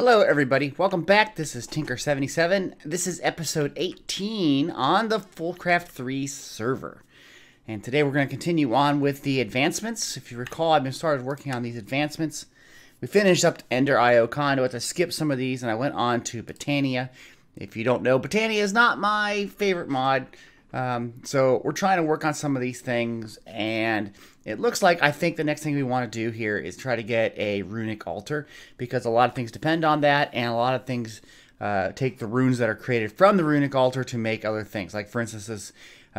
Hello everybody, welcome back. This is Tinker77. This is episode 18 on the FoolCraft 3 server. And today we're going to continue on with the advancements. If you recall, I've been started working on these advancements. We finished up Ender IO conduit. I skipped some of these and I went on to Botania. If you don't know, Botania is not my favorite mod. So we're trying to work on some of these things, and it looks like I think the next thing we want to do here is try to get a runic altar, because a lot of things depend on that, and a lot of things take the runes that are created from the runic altar to make other things. Like, for instance, this,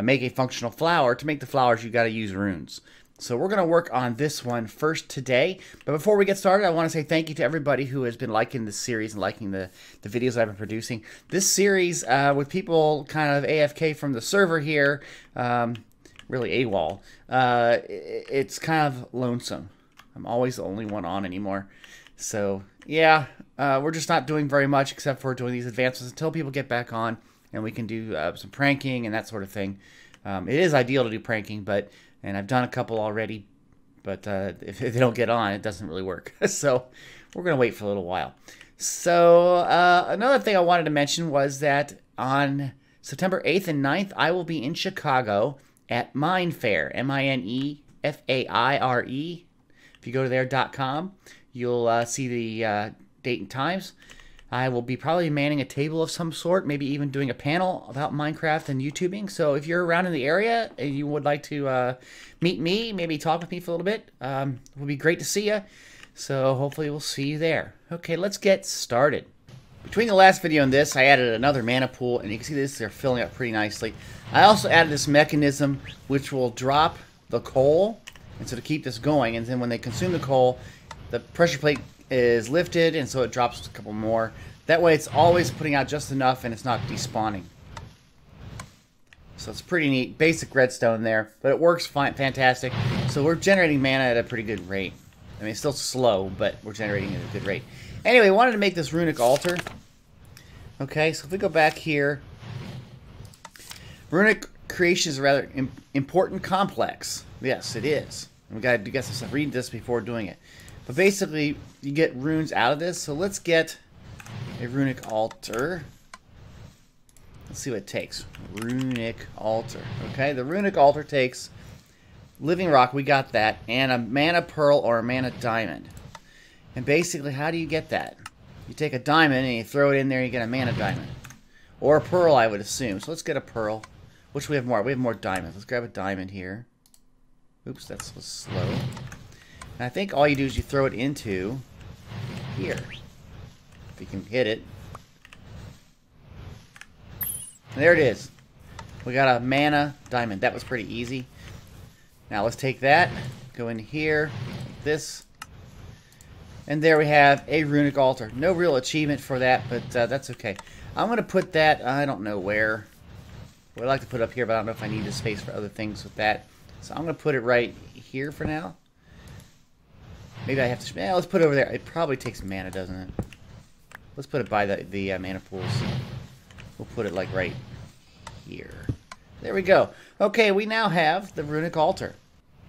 make a functional flower. To make the flowers, you got to use runes. So we're going to work on this one first today. But before we get started, I want to say thank you to everybody who has been liking this series and liking the videos I've been producing. This series, with people kind of AFK from the server here, really AWOL, it's kind of lonesome. I'm always the only one on anymore. So, yeah, we're just not doing very much except for doing these advancements until people get back on and we can do some pranking and that sort of thing. It is ideal to do pranking, but... and I've done a couple already, but if they don't get on, it doesn't really work. So we're going to wait for a little while. So another thing I wanted to mention was that on September 8th and 9th, I will be in Chicago at Minefaire, M-I-N-E-F-A-I-R-E. If you go to there.com, you'll see the date and times. I will be probably manning a table of some sort, maybe even doing a panel about Minecraft and YouTubing. So if you're around in the area and you would like to meet me, maybe talk with me for a little bit, it would be great to see you. So hopefully we'll see you there. Okay, let's get started. Between the last video and this, I added another mana pool, and you can see this, they're filling up pretty nicely. I also added this mechanism which will drop the coal, and so to keep this going, and then when they consume the coal, the pressure plate is lifted, and so it drops a couple more. That way it's always putting out just enough and it's not despawning. So it's pretty neat. Basic redstone there, but it works fine, fantastic. So we're generating mana at a pretty good rate. I mean, it's still slow, but we're generating at a good rate. Anyway, I wanted to make this runic altar. Okay, so if we go back here, runic creation is a rather important complex. Yes, it is. We gotta do guess read this before doing it. But basically, you get runes out of this, so let's get a runic altar. Let's see what it takes. Runic altar. Okay, the runic altar takes living rock, we got that, and a mana pearl or a mana diamond. And basically, how do you get that? You take a diamond and you throw it in there and you get a mana diamond. Or a pearl, I would assume. So let's get a pearl. Which we have more? We have more diamonds. Let's grab a diamond here. Oops, that was slow. And I think all you do is you throw it into here. If you can hit it. And there it is. We got a mana diamond. That was pretty easy. Now let's take that, go in here, like this. And there we have a runic altar. No real achievement for that, but that's okay. I'm going to put that, I don't know where. Well, I'd like to put it up here, but I don't know if I need the space for other things with that. So I'm going to put it right here for now. Maybe I have to... yeah, let's put it over there. It probably takes mana, doesn't it? Let's put it by the mana pools. We'll put it, like, right here. There we go. Okay, we now have the runic altar.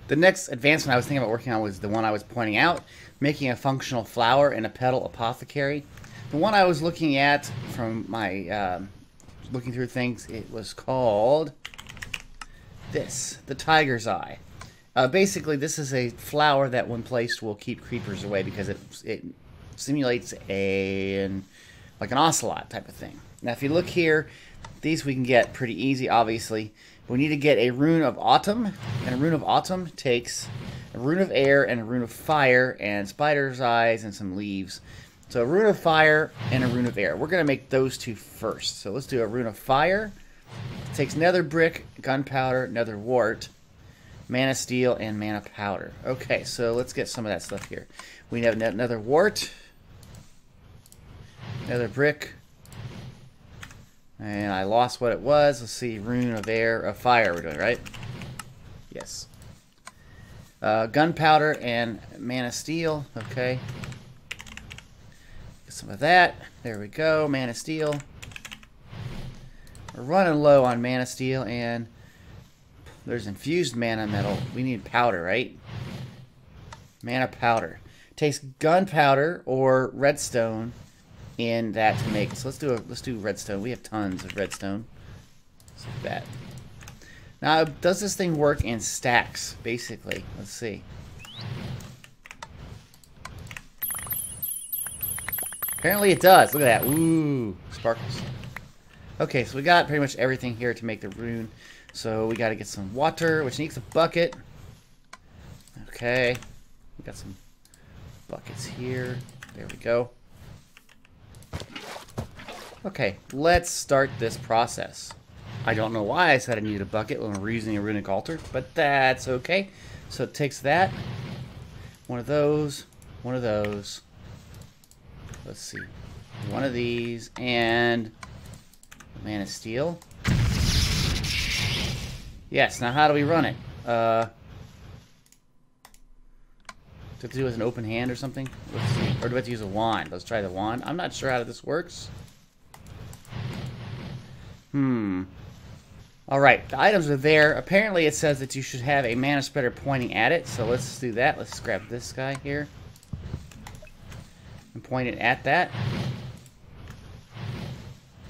The next advancement I was thinking about working on was the one I was pointing out, making a functional flower and a petal apothecary. The one I was looking at from my... looking through things, it was called... this. The tiger's eye. Basically, this is a flower that, when placed, will keep creepers away because it simulates like an ocelot type of thing. Now, if you look here, these we can get pretty easy, obviously. But we need to get a rune of autumn, and a rune of autumn takes a rune of air and a rune of fire and spider's eyes and some leaves. So a rune of fire and a rune of air. We're going to make those two first. So let's do a rune of fire. It takes nether brick, gunpowder, nether wart, mana steel, and mana powder. Okay, so let's get some of that stuff here. We have another wart, another brick, and I lost what it was. Let's see, rune of air, of fire we're doing, right? Yes. Gunpowder and mana steel, okay. Get some of that. There we go, mana steel. We're running low on mana steel, and there's infused mana metal. We need powder, right? Mana powder. It takes gunpowder or redstone in that to make it. So let's do redstone. We have tons of redstone. Let's do that. Now, does this thing work in stacks, basically? Let's see. Apparently it does. Look at that. Ooh, sparkles. Okay, so we got pretty much everything here to make the rune. So we got to get some water, which needs a bucket. Okay. We got some buckets here. There we go. Okay, let's start this process. I don't know why I said I needed a bucket when we're using a runic altar, but that's okay. So it takes that, one of those, one of those. Let's see, one of these, and a man of steel. Yes. Now, how do we run it? Do I have to do it with an open hand or something? Let's see. Or do I have to use a wand? Let's try the wand. I'm not sure how this works. Alright, the items are there. Apparently it says that you should have a mana spreader pointing at it, so let's do that. Let's grab this guy here and point it at that.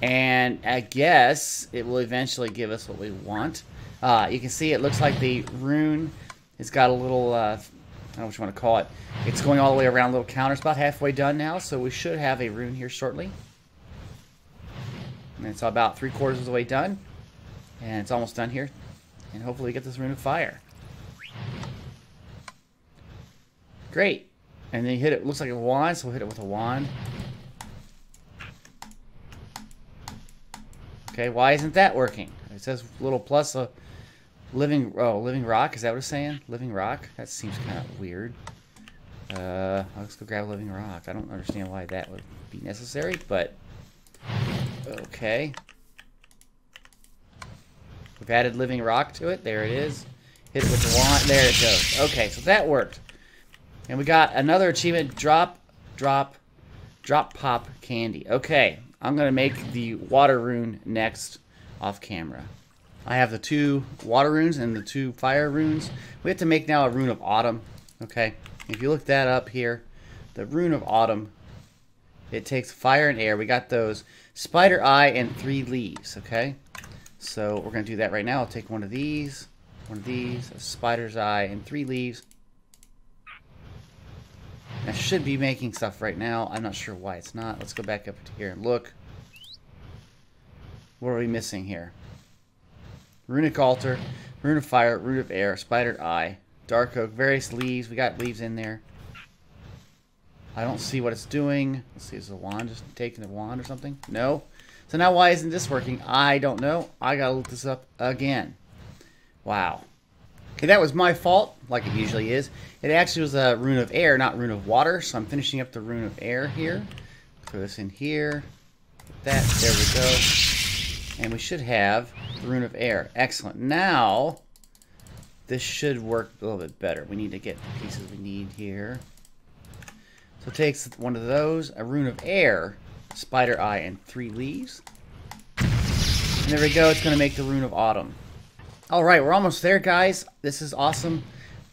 And I guess it will eventually give us what we want. You can see it looks like the rune has got a little, I don't know what you want to call it. It's going all the way around a little counter. It's about halfway done now, so we should have a rune here shortly. And it's about 3/4 of the way done. And it's almost done here. And hopefully we get this rune of fire. Great. And then you hit it, looks like a wand, so we'll hit it with a wand. Okay, why isn't that working? It says little plus a living, oh, living rock, is that what it's saying? Living rock? That seems kind of weird. Let's go grab a living rock. I don't understand why that would be necessary, but okay. We've added living rock to it. There it is. Hit it with the wand. There it goes. Okay, so that worked. And we got another achievement. Drop pop candy. Okay, I'm going to make the water rune next off camera. I have the 2 water runes and the 2 fire runes. We have to make now a rune of autumn. Okay, if you look that up here, the rune of autumn, it takes fire and air. We got those spider eye and 3 leaves, okay? So we're going to do that right now. I'll take one of these, a spider's eye, and 3 leaves. I should be making stuff right now. I'm not sure why it's not. Let's go back up to here and look. What are we missing here? Runic altar, rune of fire, rune of air, spider eye, dark oak, various leaves. We got leaves in there. I don't see what it's doing. Let's see, is the wand just taking the wand or something? No. So now why isn't this working? I don't know. I gotta look this up again. Wow. Okay, that was my fault, like it usually is. It actually was a rune of air, not rune of water, so I'm finishing up the rune of air here. Throw this in here. Put that, there we go. And we should have the rune of air. Excellent. Now, this should work a little bit better. We need to get the pieces we need here. So it takes one of those, a rune of air, spider eye, and 3 leaves. And there we go. It's going to make the rune of autumn. All right, we're almost there, guys. This is awesome.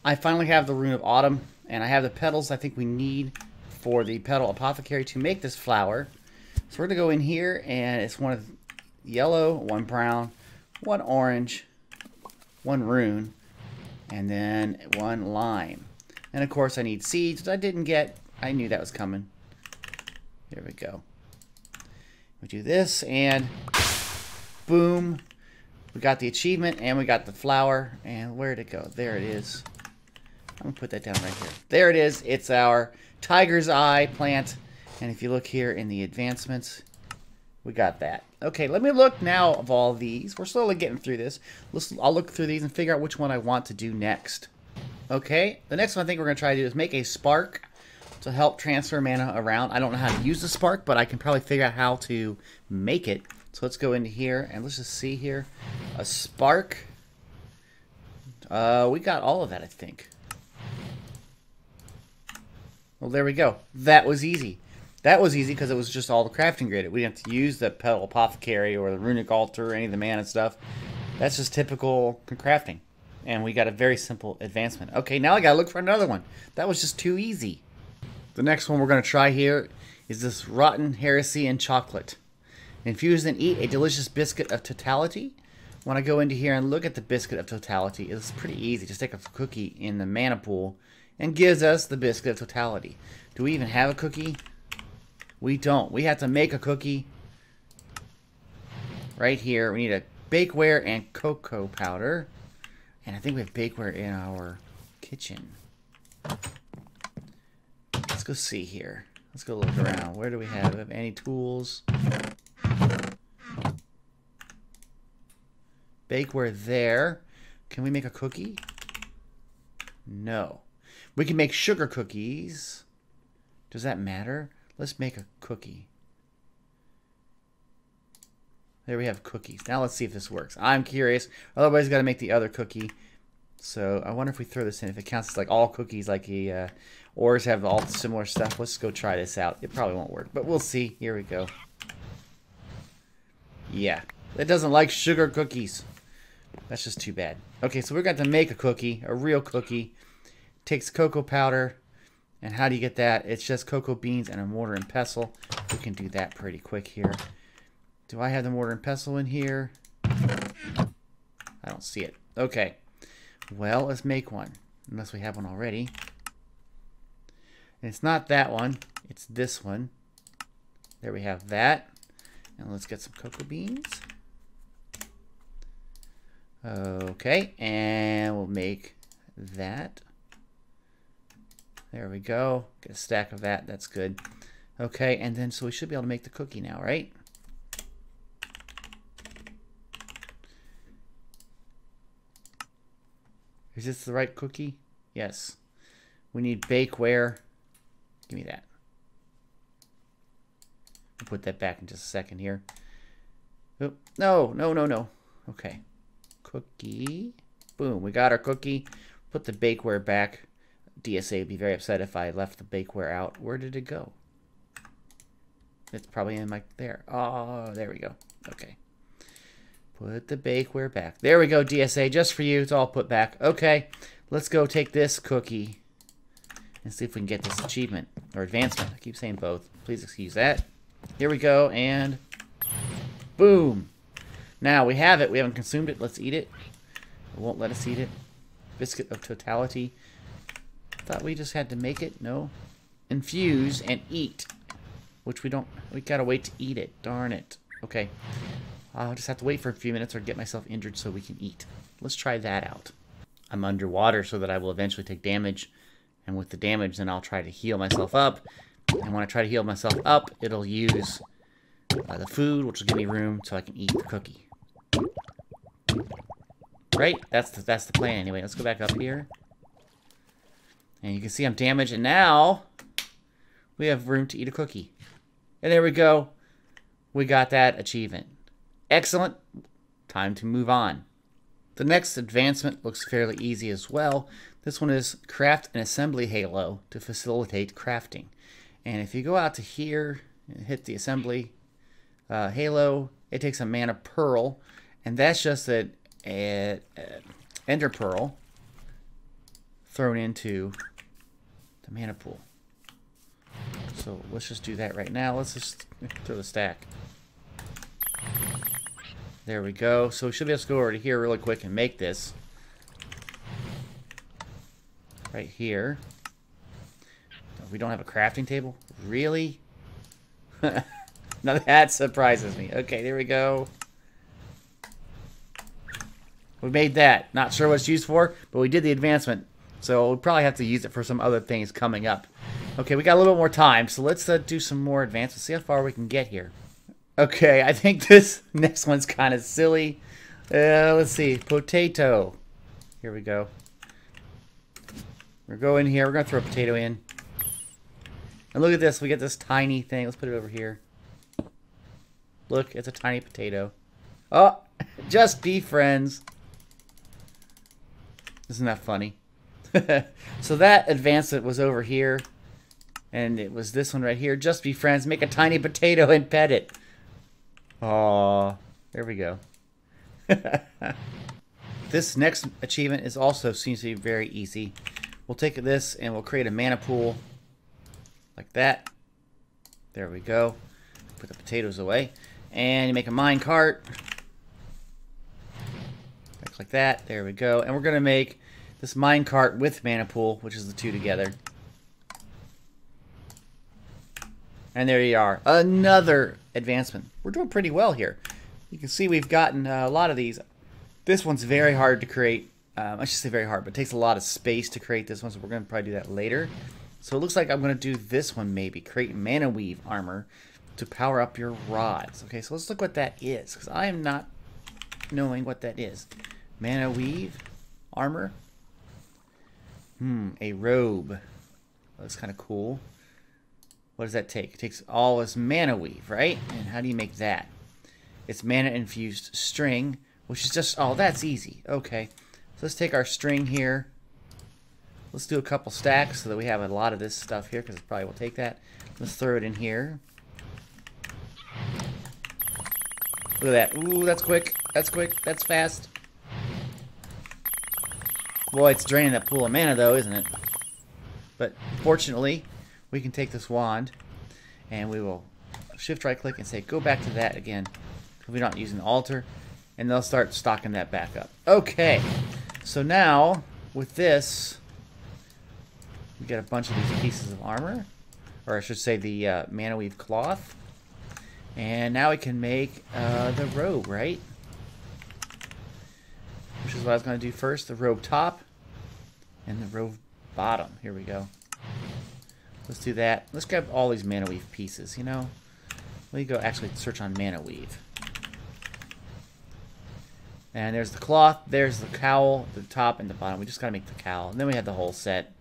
I finally have the rune of autumn, and I have the petals I think we need for the petal apothecary to make this flower. So we're going to go in here, and it's one of yellow, one brown, one orange, one rune, and then one lime. And, of course, I need seeds, which I didn't get. I knew that was coming. There we go. We do this, and boom. We got the achievement, and we got the flower. And where'd it go? There it is. I'm going to put that down right here. There it is. It's our tiger's eye plant. And if you look here in the advancements, we got that. Okay, let me look now of all these. We're slowly getting through this. I'll look through these and figure out which one I want to do next. Okay, the next one I think we're going to try to do is make a spark to help transfer mana around. I don't know how to use the spark, but I can probably figure out how to make it. So let's go into here, and let's just see here. A spark. We got all of that, I think. Well, there we go. That was easy. That was easy because it was just all the crafting graded. We didn't have to use the petal apothecary or the runic altar or any of the mana stuff. That's just typical crafting. And we got a very simple advancement. Okay, now I gotta look for another one. That was just too easy. The next one we're going to try here is this rotten heresy and chocolate. Infuse and eat a delicious biscuit of totality. When I go into here and look at the biscuit of totality, it's pretty easy. Just take a cookie in the mana pool and gives us the biscuit of totality. Do we even have a cookie? We don't. We have to make a cookie. Right here, we need a bakeware and cocoa powder. And I think we have bakeware in our kitchen. Let's go see here. Let's go look around. Where do we have? Do we have any tools? Bakeware there. Can we make a cookie? No. We can make sugar cookies. Does that matter? Let's make a cookie. There we have cookies. Now let's see if this works. I'm curious. Otherwise, we've got to make the other cookie. So I wonder if we throw this in, if it counts as like all cookies, like the ores have all similar stuff. Let's go try this out. It probably won't work, but we'll see. Here we go. Yeah, it doesn't like sugar cookies. That's just too bad. Okay, so we're going to make a cookie, a real cookie. It takes cocoa powder. And how do you get that? It's just cocoa beans and a mortar and pestle. We can do that pretty quick here. Do I have the mortar and pestle in here? I don't see it. Okay. Well, let's make one. Unless we have one already. And it's not that one. It's this one. There we have that. And let's get some cocoa beans. Okay. And we'll make that. There we go. Get a stack of that. That's good. Okay, and then so we should be able to make the cookie now, right? Is this the right cookie? Yes. We need bakeware. Give me that. I'll put that back in just a second here. Oh, no, no, no, no. Okay. Cookie. Boom. We got our cookie. Put the bakeware back. DSA would be very upset if I left the bakeware out. Where did it go? It's probably in my... there. Oh, there we go. Okay. Put the bakeware back. There we go, DSA. Just for you. It's all put back. Okay. Let's go take this cookie and see if we can get this achievement or advancement. I keep saying both. Please excuse that. Here we go, and... boom! Now, we have it. We haven't consumed it. Let's eat it. It won't let us eat it. Biscuit of totality. Thought we just had to make it. No. Infuse and eat. Which we don't... we gotta wait to eat it. Darn it. Okay. I'll just have to wait for a few minutes or get myself injured so we can eat. Let's try that out. I'm underwater so that I will eventually take damage. And with the damage, then I'll try to heal myself up. And when I try to heal myself up, it'll use the food, which will give me room so I can eat the cookie. Right? That's the plan anyway. Let's go back up here. And you can see I'm damaged, and now we have room to eat a cookie. And there we go. We got that achievement. Excellent. Time to move on. The next advancement looks fairly easy as well. This one is craft an assembly halo to facilitate crafting. And if you go out to here and hit the assembly halo, it takes a mana pearl. And that's just an ender pearl thrown into the mana pool. So let's just do that right now. Let's just throw the stack. There we go. So we should be able to go over to here really quick and make this. Right here. We don't have a crafting table? Really? Now that surprises me. Okay, there we go. We made that. Not sure what it's used for, but we did the advancement. So we'll probably have to use it for some other things coming up. Okay, we got a little bit more time, so let's do some more advancements. See how far we can get here. Okay, I think this next one's kind of silly. Let's see, potato. Here we go. We're going here. We're going to throw a potato in. And look at this. We get this tiny thing. Let's put it over here. Look, it's a tiny potato. Oh, just be friends. Isn't that funny? So that advancement was over here, and it was this one right here. Just be friends, make a tiny potato and pet it. Aww, there we go. This next achievement is also seems to be very easy. We'll take this and we'll create a mana pool like that. There we go. Put the potatoes away. And you make a mine cart. Like that. There we go. And we're going to make this mine cart with mana pool, which is the two together. And there you are. Another advancement. We're doing pretty well here. You can see we've gotten a lot of these. This one's very hard to create. I should say very hard, but it takes a lot of space to create this one, so we're going to probably do that later. So it looks like I'm going to do this one maybe. Create Manaweave armor to power up your rods. Okay, so let's look what that is, because I am not knowing what that is. Manaweave armor. A robe. That's kind of cool. What does that take? It takes all this mana weave, right? And how do you make that? It's mana infused string, which is just, oh, that's easy. Okay, so let's take our string here. Let's do a couple stacks so that we have a lot of this stuff here, because it probably will take that. Let's throw it in here. Look at that. Ooh, that's quick. That's quick. That's fast. Boy, it's draining that pool of mana, though, isn't it? But fortunately, we can take this wand, and we will shift-right-click and say, go back to that again, because we're not using the altar, and they'll start stocking that back up. Okay, so now, with this, we got a bunch of these pieces of armor, or I should say the Manaweave cloth, and now we can make the robe, right? Which is what I was going to do first. The robe top and the robe bottom. Here we go. Let's do that. Let's grab all these Manaweave pieces, you know. Let me go actually search on Manaweave. And there's the cloth. There's the cowl, the top, and the bottom. We just got to make the cowl. And then we had the whole set.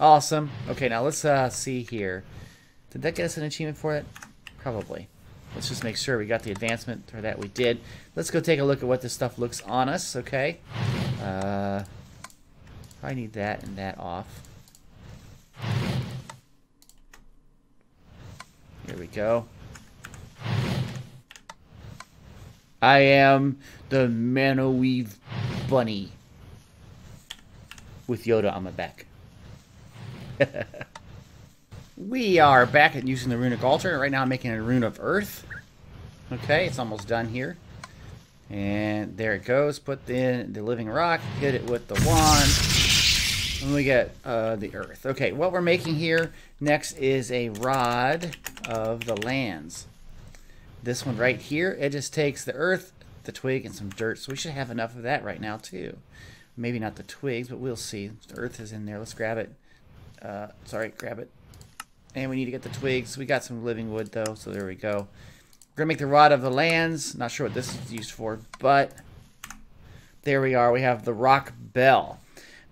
Awesome. Okay, now let's see here. Did that get us an achievement for it? Probably. Let's just make sure we got the advancement, or that we did. Let's go take a look at what this stuff looks on us, okay? I need that and that off. Here we go. I am the Manaweave bunny. With Yoda on my back. We are back at using the runic altar. Right now I'm making a rune of earth. Okay, it's almost done here. And there it goes. Put in the living rock. Hit it with the wand. And we get the earth. Okay, what we're making here next is a rod of the lands. This one right here, it just takes the earth, the twig, and some dirt. So we should have enough of that right now too. Maybe not the twigs, but we'll see. The earth is in there. Let's grab it. Sorry, grab it. And we need to get the twigs. We got some living wood, though, so there we go. We're going to make the Rod of the Lands. Not sure what this is used for, but there we are. We have the Rock Bell.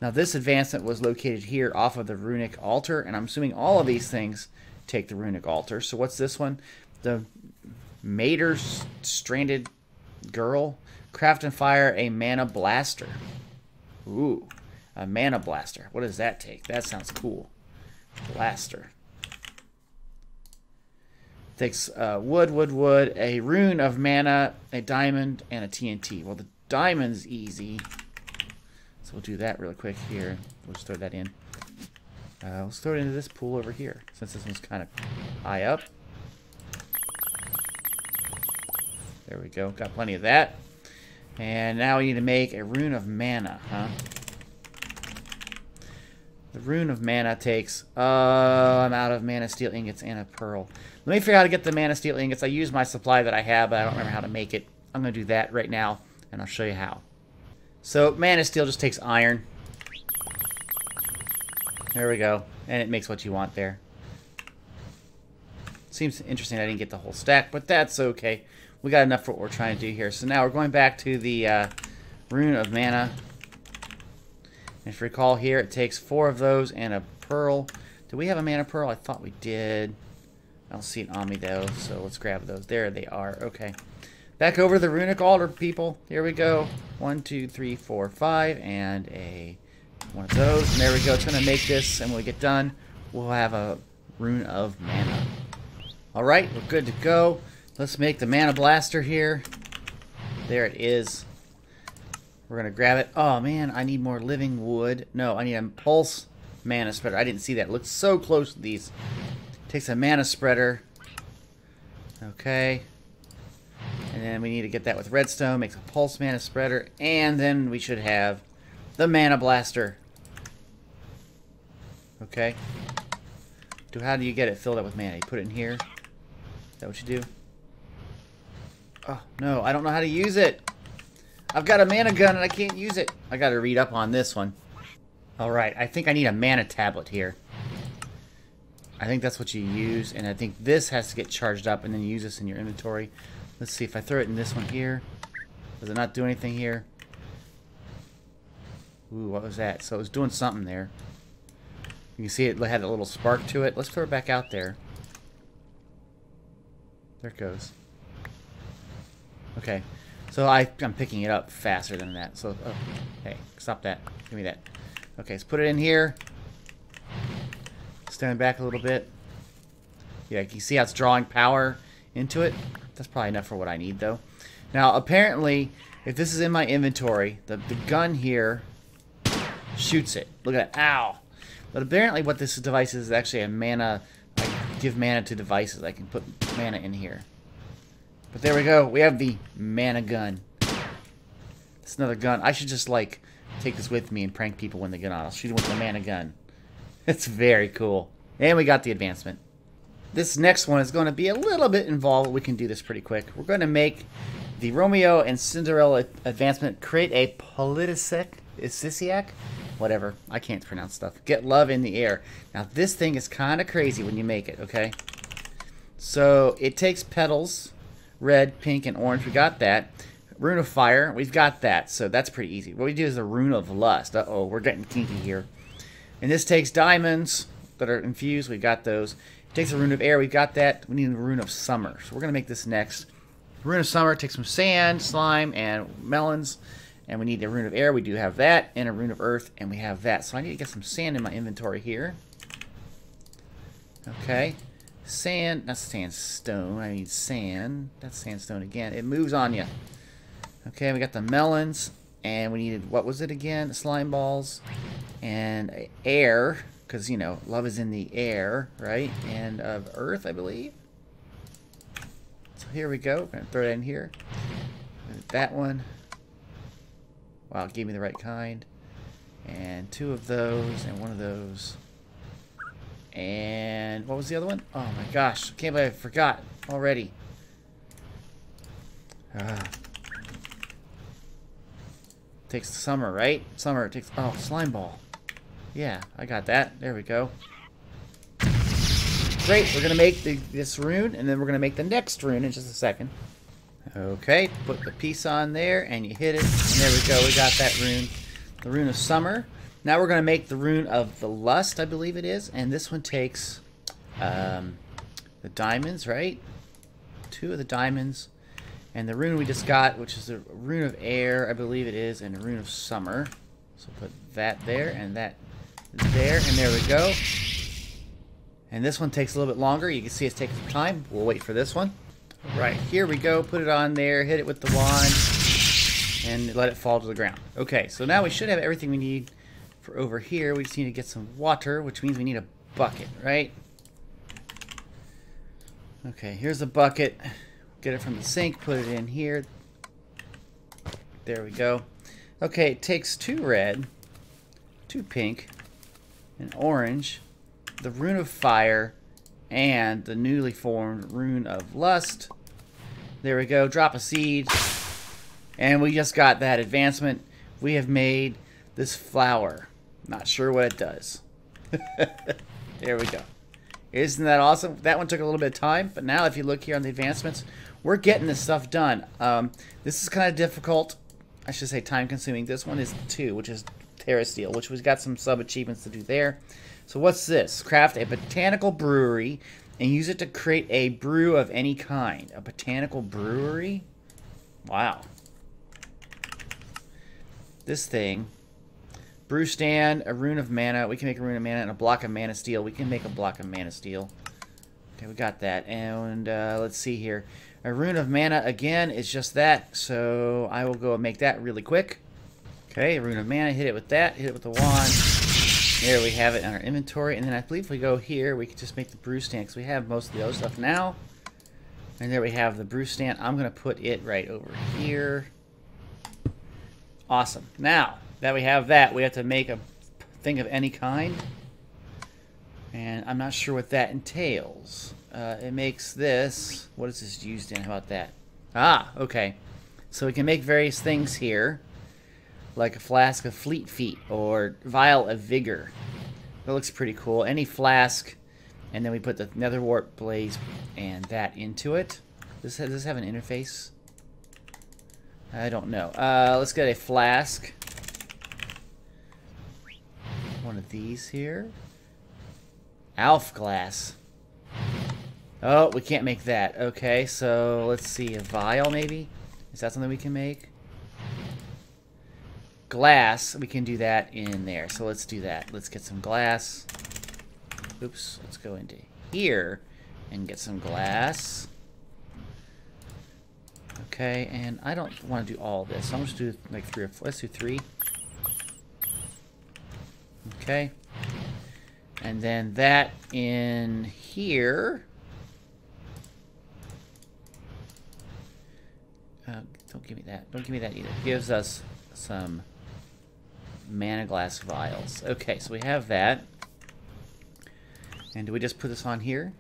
Now, this advancement was located here off of the Runic Altar, and I'm assuming all of these things take the Runic Altar. So what's this one? The Mater Stranded Girl. Craft and fire a Mana Blaster. Ooh, a Mana Blaster. What does that take? That sounds cool. Blaster. Takes wood, a rune of mana, a diamond, and a TNT. Well, the diamond's easy. So we'll do that really quick here. We'll just throw that in. Let's throw it into this pool over here, since this one's kind of high up. There we go. Got plenty of that. And now we need to make a rune of mana, huh? The rune of mana takes, I'm out of mana, steel ingots, and a pearl. Let me figure out how to get the mana, steel ingots. I used my supply that I have, but I don't remember how to make it. I'm going to do that right now, and I'll show you how. So, mana, steel just takes iron. There we go. And it makes what you want there. Seems interesting I didn't get the whole stack, but that's okay. We got enough for what we're trying to do here. So now we're going back to the rune of mana. If you recall here, it takes 4 of those and a pearl. Do we have a mana pearl? I thought we did. I don't see it on me, though, so let's grab those. There they are. Okay. Back over the runic altar, people. Here we go. 1, 2, 3, 4, 5, and a one of those. And there we go. It's going to make this, and when we get done, we'll have a rune of mana. All right, we're good to go. Let's make the mana blaster here. There it is. We're going to grab it. Oh, man, I need more living wood. No, I need a pulse mana spreader. I didn't see that. It looks so close to these. It Takes a mana spreader. Okay. And then we need to get that with redstone. Makes a pulse mana spreader. And then we should have the mana blaster. Okay. How do you get it filled up with mana? You put it in here. Is that what you do? Oh, no. I don't know how to use it. I've got a mana gun and I can't use it. I gotta read up on this one. Alright, I think I need a mana tablet here. I think that's what you use, and I think this has to get charged up and then you use this in your inventory. Let's see if I throw it in this one here. Does it not do anything here? Ooh, what was that? So it was doing something there. You can see it had a little spark to it. Let's throw it back out there. There it goes. Okay. So I'm picking it up faster than that. So, oh, hey, stop that. Give me that. Okay, let's put it in here. Stand back a little bit. Yeah, you can see how it's drawing power into it. That's probably enough for what I need, though. Now, apparently, if this is in my inventory, the gun here shoots it. Look at that. Ow! But apparently what this device is actually a mana. I give mana to devices. I can put mana in here. But there we go. We have the mana gun. It's another gun. I should just, like, take this with me and prank people when they get on. I'll shoot them with the mana gun. It's very cool. And we got the advancement. This next one is going to be a little bit involved. We can do this pretty quick. We're going to make the Romeo and Cinderella advancement. Create a polysiciac? Whatever. I can't pronounce stuff. Get love in the air. Now, this thing is kind of crazy when you make it, okay? So, it takes petals. Red, pink, and orange. We got that. Rune of Fire. We've got that. So that's pretty easy. What we do is the Rune of Lust. Uh-oh. We're getting kinky here. And this takes diamonds that are infused. We've got those. It takes a Rune of Air. We've got that. We need a Rune of Summer. So we're going to make this next. Rune of Summer takes some sand, slime, and melons. And we need a Rune of Air. We do have that. And a Rune of Earth. And we have that. So I need to get some sand in my inventory here. Okay. Sand, not sandstone, I need sand. That's sandstone again. It moves on you. Okay, we got the melons, and we needed, what was it again? Slime balls, and air, because, you know, love is in the air, right? And of earth, I believe. So here we go. I'm going to throw it in here. That one. Wow, it gave me the right kind. And two of those, and one of those. And what was the other one? Oh my gosh, can't believe I forgot already. Takes summer, right? Summer, it takes, oh, slime ball. Yeah, I got that. There we go. Great, we're gonna make this rune, and then we're gonna make the next rune in just a second. Okay, put the piece on there, and you hit it, and there we go, we got that rune. The Rune of Summer. Now we're going to make the Rune of the Lust, I believe it is. And this one takes the diamonds, right? Two of the diamonds. And the rune we just got, which is the Rune of Air, I believe it is, and the Rune of Summer. So put that there and that there. And there we go. And this one takes a little bit longer. You can see it's taking some time. We'll wait for this one. All right, here we go. Put it on there. Hit it with the wand. And let it fall to the ground. Okay, so now we should have everything we need. For over here, we just need to get some water, which means we need a bucket, right? Okay, here's a bucket. Get it from the sink, put it in here. There we go. Okay, it takes two red, two pink, an orange, the Rune of Fire, and the newly formed Rune of Lust. There we go. Drop a seed. And we just got that advancement. We have made this flower. Not sure what it does. There we go. Isn't that awesome? That one took a little bit of time, but now if you look here on the advancements, we're getting this stuff done. This is kind of difficult. I should say time-consuming. This one is 2, which is Terra Steel, which we've got some sub-achievements to do there. So what's this? Craft a botanical brewery and use it to create a brew of any kind. A botanical brewery? Wow. This thing... Brew stand, a rune of mana. We can make a rune of mana and a block of mana steel. We can make a block of mana steel. Okay, we got that. And let's see here. A rune of mana, again, is just that. So I will go and make that really quick. Okay, a rune of mana. Hit it with that. Hit it with the wand. There we have it in our inventory. And then I believe if we go here, we can just make the brew stand, because we have most of the other stuff now. And there we have the brew stand. I'm going to put it right over here. Awesome. Now that we have that, we have to make a thing of any kind. And I'm not sure what that entails. It makes this... What is this used in? How about that? Ah, okay. So we can make various things here. Like a flask of fleet feet or vial of vigor. That looks pretty cool. Any flask. And then we put the nether warp blaze and that into it. Does this have an interface? I don't know. Let's get a flask. One of these here. Alf glass. Oh, we can't make that. Okay, so let's see. A vial maybe? Is that something we can make? Glass, we can do that in there. So let's do that. Let's get some glass. Oops, let's go into here and get some glass. Okay, and I don't want to do all this. I'm just do like 3 or 4. Let's do 3. Okay. And then that in here. Don't give me that. Don't give me that either. It gives us some mana glass vials. Okay, so we have that. And do we just put this on here?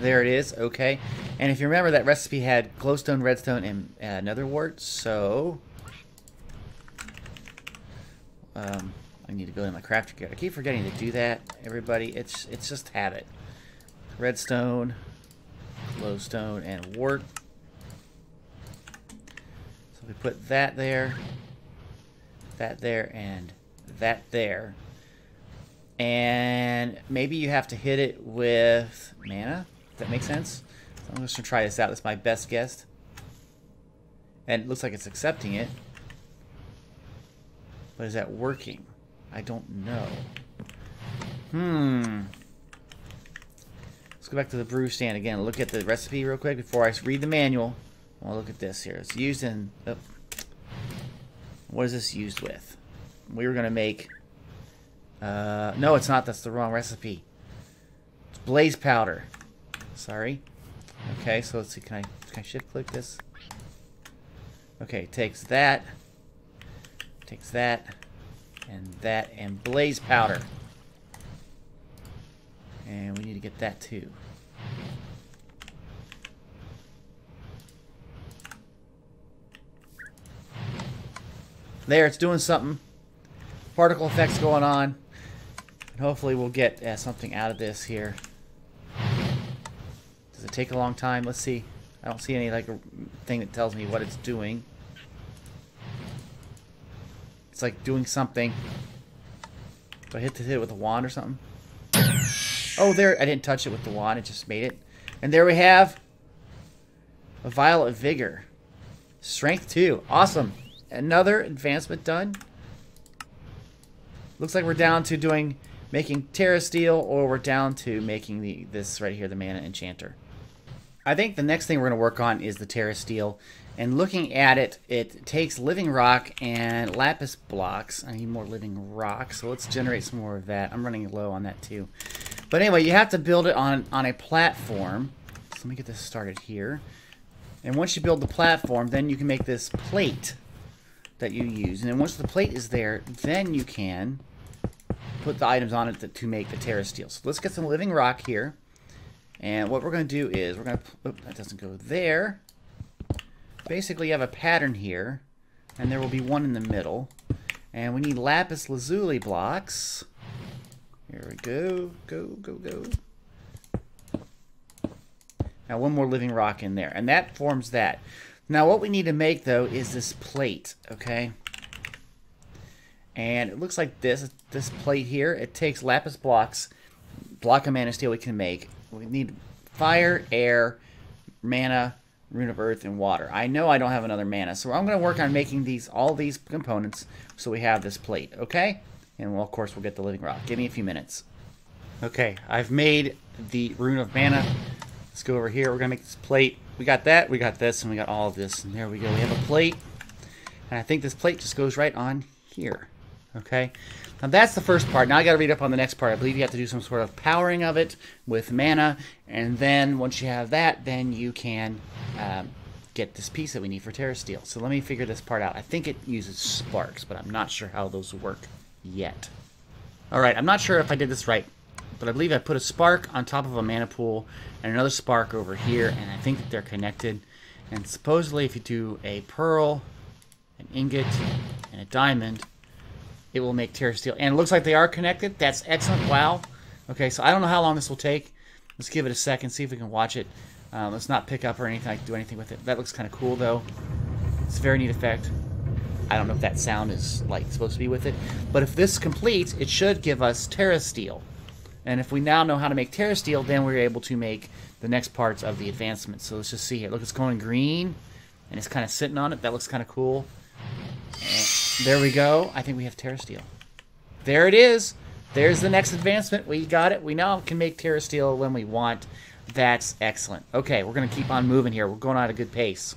There it is. Okay. And if you remember, that recipe had glowstone, redstone, and nether wart. So I need to go in my crafter gear. I keep forgetting to do that, everybody. It's just habit. Redstone, glowstone, and wart. So we put that there. That there and that there. And maybe you have to hit it with mana. Does that make sense? So I'm just going to try this out. That's my best guess. And it looks like it's accepting it. But is that working? I don't know. Let's go back to the brew stand again. Look at the recipe real quick before I read the manual. I'll look at this here. It's used in... Oh. What is this used with? We were going to make... no, it's not. That's the wrong recipe. It's blaze powder. Sorry. Okay, so let's see. Can I shift click this? Okay, takes that. Takes that, and blaze powder. And we need to get that too. There, it's doing something. Particle effects going on. Hopefully we'll get something out of this here. Does it take a long time? Let's see. I don't see any like thing that tells me what it's doing. It's like doing something. Do I hit it with a wand or something? Oh, there. I didn't touch it with the wand. It just made it. And there we have a vial of vigor. Strength 2. Awesome. Another advancement done. Looks like we're down to making Terra Steel, or we're down to making this right here, the Mana Enchanter. I think the next thing we're going to work on is the Terra Steel. And looking at it, it takes living rock and lapis blocks. I need more living rock, so let's generate some more of that. I'm running low on that too. But anyway, you have to build it on a platform. So let me get this started here. And once you build the platform, then you can make this plate that you use. And then once the plate is there, then you can put the items on it to make the Terra Steel. So let's get some living rock here. And what we're going to do is we're going to... That doesn't go there. Basically, you have a pattern here. And there will be one in the middle. And we need lapis lazuli blocks. Here we go. Go, go, go. Now, one more living rock in there. And that forms that. Now, what we need to make, though, is this plate, okay? And it looks like this plate here. It takes lapis blocks, block of mana steel we can make. We need fire, air, mana, rune of earth, and water. I know I don't have another mana, so I'm going to work on making all these components so we have this plate, okay? And, well, of course, we'll get the living rock. Give me a few minutes. Okay, I've made the rune of mana. Let's go over here. We're going to make this plate. We got that, we got this, and we got all of this. And there we go. We have a plate. And I think this plate just goes right on here. Okay, now that's the first part. Now I got to read up on the next part. I believe you have to do some sort of powering of it with mana, and then once you have that, then you can get this piece that we need for terrasteel. So let me figure this part out. I think it uses sparks, but I'm not sure how those work yet. All right, I'm not sure if I did this right, but I believe I put a spark on top of a mana pool and another spark over here, and I think that they're connected. And supposedly if you do a pearl, an ingot, and a diamond, it will make terrasteel. And it looks like they are connected. That's excellent. Wow. Okay, so I don't know how long this will take. Let's give it a second, see if we can watch it. Let's not pick up or anything, like do anything with it. That looks kind of cool, though. It's a very neat effect. I don't know if that sound is like supposed to be with it. But if this completes, it should give us terrasteel. And if we now know how to make terrasteel, then we're able to make the next parts of the advancement. So let's just see here. Look, it's going green, and it's kind of sitting on it. That looks kind of cool. There we go. I think we have terrasteel. There it is. There's the next advancement. We got it. We now can make terrasteel when we want. That's excellent. Okay, we're going to keep on moving here. We're going at a good pace.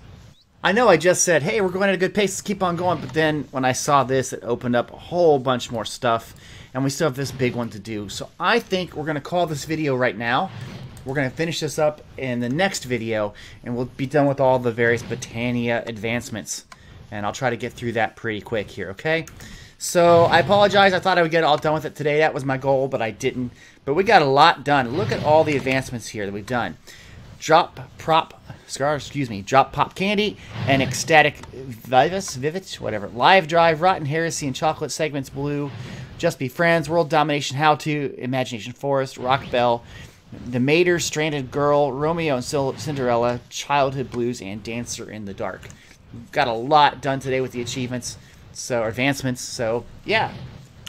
I know I just said, hey, we're going at a good pace. Let's keep on going. But then when I saw this, it opened up a whole bunch more stuff. And we still have this big one to do. So I think we're going to call this video right now. We're going to finish this up in the next video. And we'll be done with all the various Botania advancements. And I'll try to get through that pretty quick here, okay? So I apologize. I thought I would get all done with it today. That was my goal, but I didn't. But we got a lot done. Look at all the advancements here that we've done. Drop Pop Candy, and Ecstatic Vivits, whatever. Live Drive, Rotten Heresy, and Chocolate Segments Blue. Just Be Friends, World Domination, How To, Imagination Forest, Rock Bell, The Mater, Stranded Girl, Romeo and Cinderella, Childhood Blues, and Dancer in the Dark. We've got a lot done today with the achievements, so advancements, so yeah,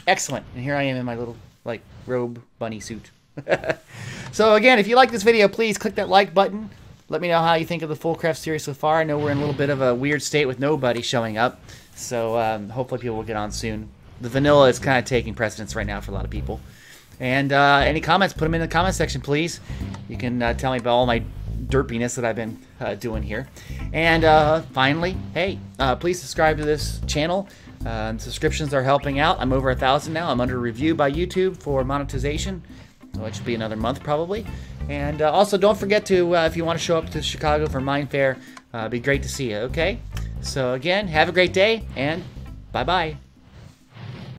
excellent. And here I am in my little, like, robe bunny suit. So again, if you like this video, please click that like button. Let me know how you think of the FoolCraft series so far. I know we're in a little bit of a weird state with nobody showing up, so hopefully people will get on soon. The vanilla is kind of taking precedence right now for a lot of people. And any comments, put them in the comment section, please. You can tell me about all my derpiness that I've been doing here. And finally, hey, please subscribe to this channel. Subscriptions are helping out. I'm over 1,000 now. I'm under review by YouTube for monetization, which will be another month probably. And also, don't forget to, if you want to show up to Chicago for Minefaire, it'd be great to see you, okay? So again, have a great day, and bye-bye.